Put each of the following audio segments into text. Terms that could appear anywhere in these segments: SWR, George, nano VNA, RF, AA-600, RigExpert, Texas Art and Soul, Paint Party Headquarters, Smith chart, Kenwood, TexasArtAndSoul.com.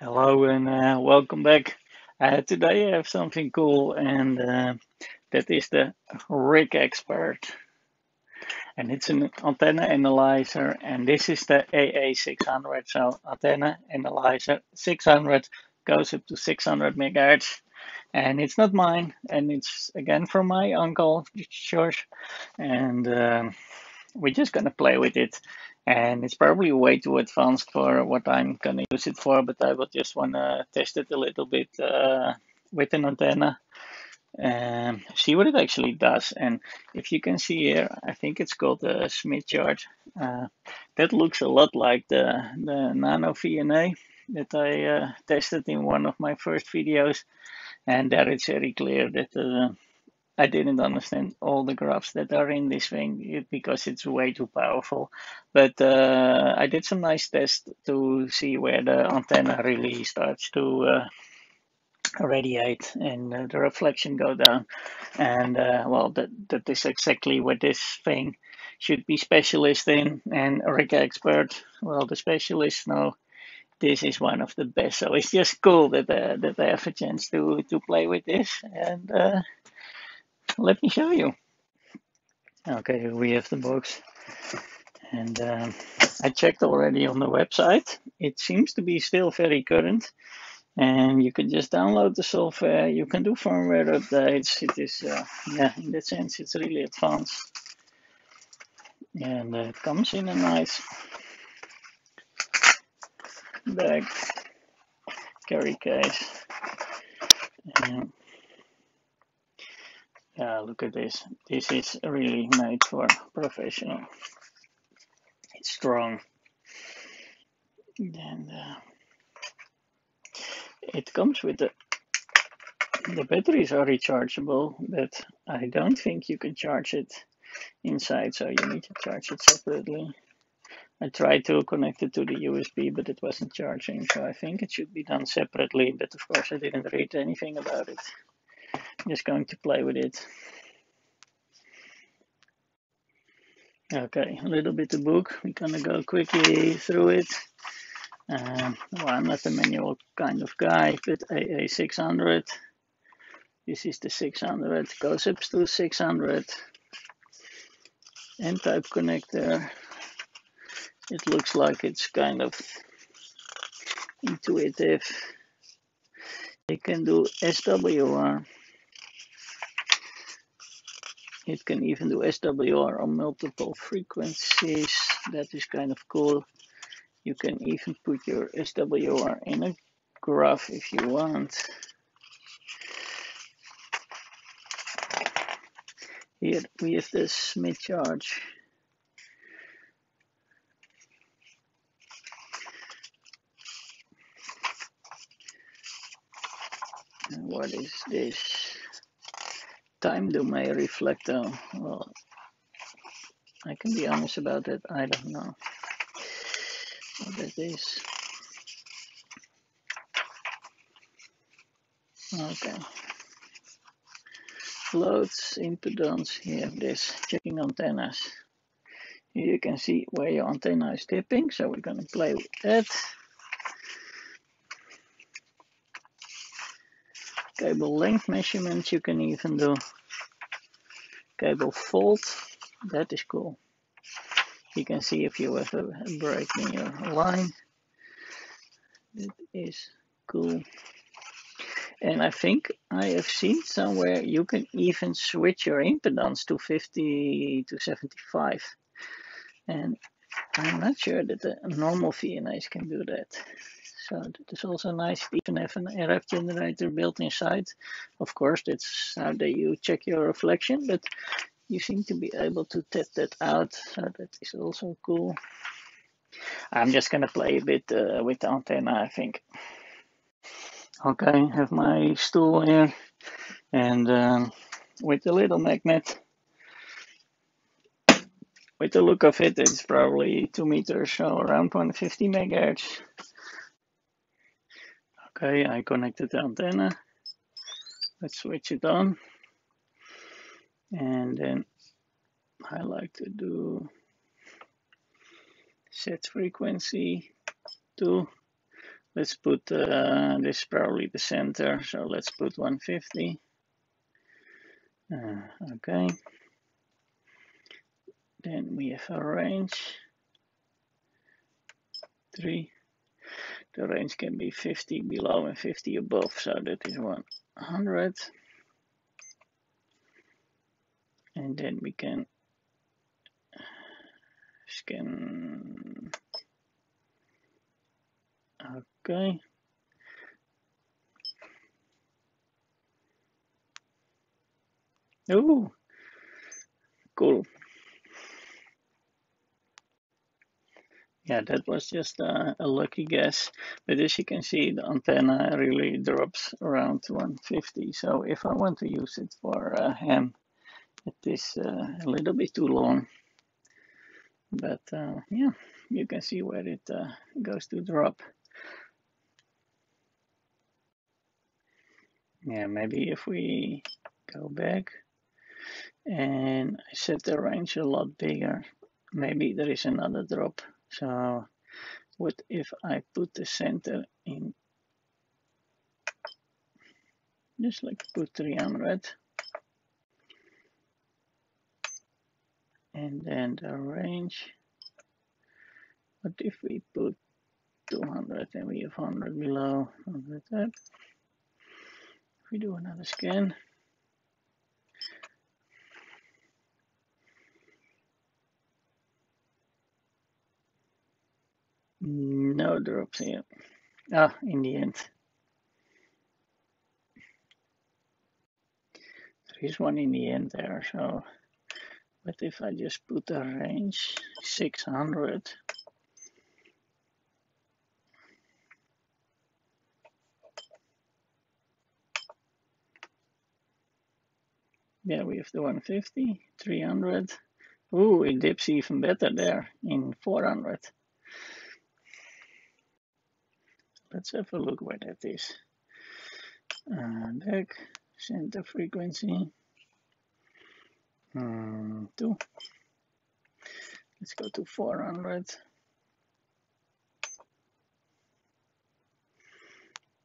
Hello and welcome back. Today I have something cool, and that is the RigExpert. And it's an antenna analyzer, and this is the AA-600. So antenna analyzer 600 goes up to 600 megahertz. And it's not mine, and it's again from my uncle, George. And we're just gonna play with it. And it's probably way too advanced for what I'm gonna use it for, but I will just wanna test it a little bit with an antenna and see what it actually does. And if you can see here, I think it's called the Smith chart. That looks a lot like the nano VNA that I tested in one of my first videos. And there it's very clear that I didn't understand all the graphs that are in this thing because it's way too powerful. But I did some nice tests to see where the antenna really starts to radiate and the reflection go down. And well, that is exactly what this thing should be specialist in. And RigExpert, well, the specialists know this is one of the best. So it's just cool that I have a chance to play with this. And let me show you. Okay, we have the box, and I checked already on the website. It seems to be still very current, and you can just download the software. You can do firmware updates. It is, yeah, in that sense, it's really advanced, and it comes in a nice bag, carry case. And yeah, look at this. This is really made for professional. It's strong. And it comes with the batteries are rechargeable, but I don't think you can charge it inside, so you need to charge it separately. I tried to connect it to the USB, but it wasn't charging, so I think it should be done separately, but of course I didn't read anything about it. Just going to play with it. Okay, a little bit of book. We're gonna go quickly through it. Well, I'm not a manual kind of guy, but AA600. This is the 600. Goes up to 600. N-type connector. It looks like it's kind of intuitive. It can do SWR. It can even do SWR on multiple frequencies. That is kind of cool. You can even put your SWR in a graph if you want. Here we have the Smith chart. And what is this? Time domain reflector. Well, I can be honest about that. I don't know what that is. Okay. Loads, impedance. Here, this checking antennas. Here you can see where your antenna is tipping. So we're gonna play with that. Cable length measurements you can even do. Cable fault, that is cool. You can see if you have a break in your line. That is cool. And I think I have seen somewhere you can even switch your impedance to 50 to 75. And I'm not sure that the normal VNAs can do that. So it's also nice to even have an RF generator built inside. Of course, that's how you check your reflection, but you seem to be able to tap that out. So that is also cool. I'm just gonna play a bit with the antenna, I think. Okay, I have my stool here, and with a little magnet. With the look of it, it's probably 2 meters, so around 150 megahertz. Okay, I connected the antenna. Let's switch it on. And then I like to do set frequency to Let's put this is probably the center, so let's put 150. Okay. Then we have a range 3. The range can be 50 below and 50 above, so that is 100. And then we can scan. Okay. Ooh, cool. Yeah, that was just a lucky guess, but as you can see, the antenna really drops around 150. So if I want to use it for ham, it is a little bit too long. But yeah, you can see where it goes to drop. Yeah, maybe if we go back and I set the range a lot bigger, maybe there is another drop. So what if I put the center in, just like put 300, and then the range, what if we put 200 and we have 100 below, 100 up, if we do another scan. No drops here. Ah, in the end. There is one in the end there, so... But if I just put a range, 600. Yeah, we have the 150, 300. Ooh, it dips even better there, in 400. Let's have a look where that is. Back, center frequency, 2. Let's go to 400.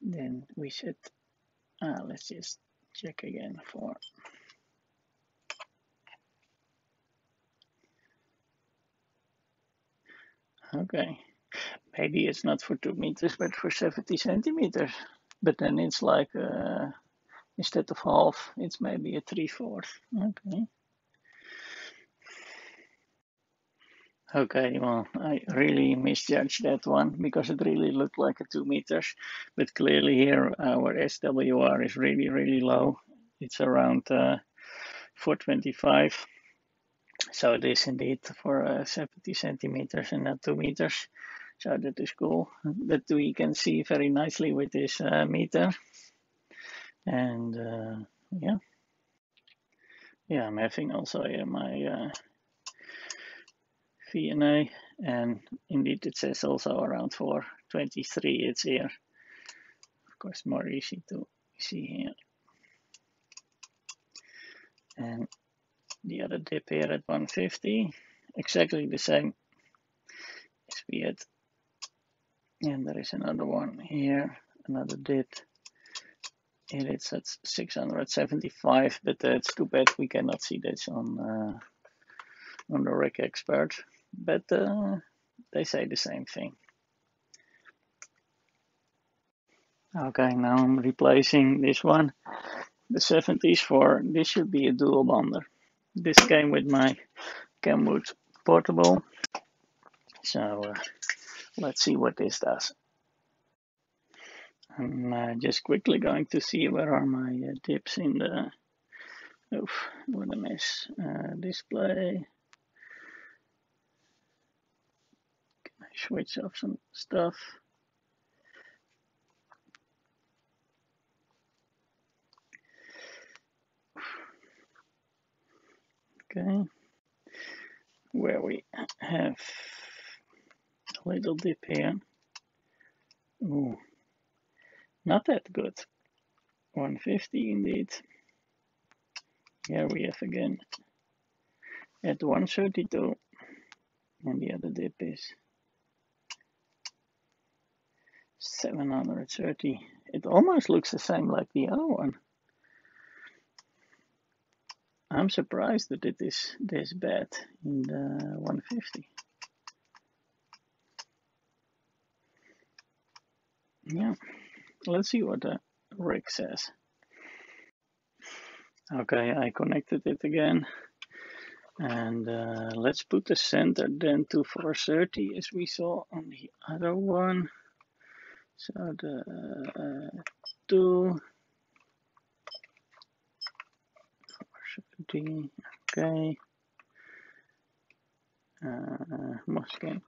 Then we set, let's just check again for. Okay. Maybe it's not for 2 meters, but for 70 centimeters. But then it's like, instead of half, it's maybe a 3/4. Okay. Okay, well, I really misjudged that one because it really looked like a 2 meters. But clearly here, our SWR is really, really low. It's around 425. So it is indeed for 70 centimeters and not 2 meters. So that is cool, but we can see very nicely with this meter. And yeah, I'm having also here my VNA, and indeed it says also around 423 it's here. Of course, more easy to see here. And the other dip here at 150, exactly the same as we had. And there is another one here, another dip. And it's at 675, but it's too bad we cannot see this on the RigExpert. But they say the same thing. Okay, now I'm replacing this one, the 70s, for this should be a dual bonder. This came with my Kenwood portable. So let's see what this does. I'm just quickly going to see where are my dips in the, oof, what a mess, display. Can I switch off some stuff? Okay, where we have a little dip here. Ooh, not that good. 150 indeed. Here we have again at 132, and the other dip is 730. It almost looks the same like the other one. I'm surprised that it is this bad in the 150. Yeah, let's see what the rig says. Okay, I connected it again. And let's put the center then to 430 as we saw on the other one. So the 2, 470, okay. Mosque.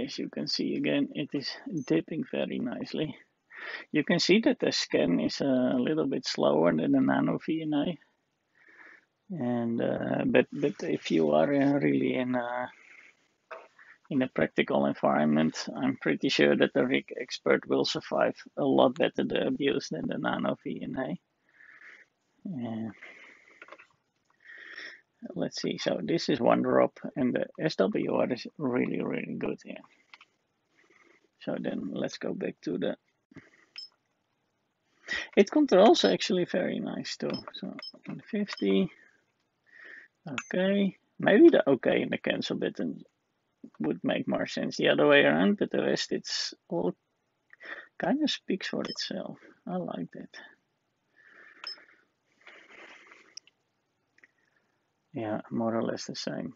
As you can see again, it is dipping very nicely. You can see that the scan is a little bit slower than the nano VNA. And but if you are really in a practical environment, I'm pretty sure that the RigExpert will survive a lot better the abuse than the nano VNA. Let's see. So this is one drop, and the SWR is really, really good here. So then let's go back to the. It controls actually very nice too. So 150. Okay, maybe the okay and the cancel button would make more sense the other way around, but the rest it's all kind of speaks for itself. I like that. Yeah, more or less the same.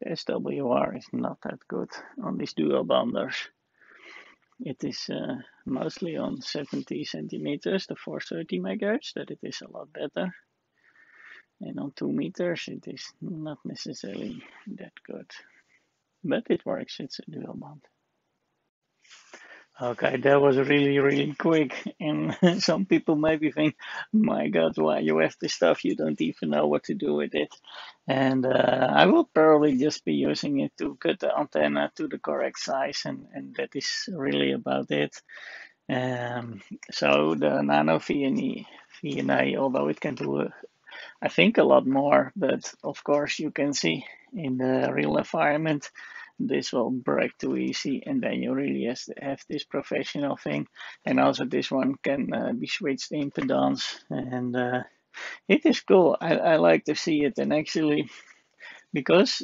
The SWR is not that good on these dual bonders. It is mostly on 70 centimeters, the 430 megahertz, that it is a lot better. And on 2 meters, it is not necessarily that good. But it works, it's a dual bond. Okay, that was really, really quick. And some people maybe think, my God, why you have this stuff? You don't even know what to do with it. And I will probably just be using it to cut the antenna to the correct size. And that is really about it. So the nano VNA, although it can do, I think, a lot more. But of course, you can see in the real environment, this will break too easy, and then you really have this professional thing. And also this one can be switched impedance, and it is cool. I like to see it, and actually, because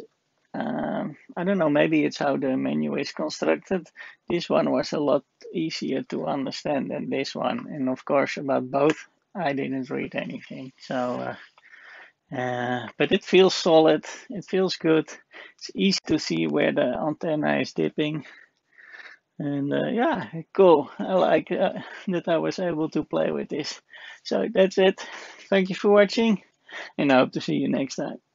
I don't know, maybe it's how the menu is constructed, this one was a lot easier to understand than this one. And of course, about both, I didn't read anything. So but it feels solid, it feels good, it's easy to see where the antenna is dipping. And yeah, cool. I like that I was able to play with this. So that's it. Thank you for watching, and I hope to see you next time.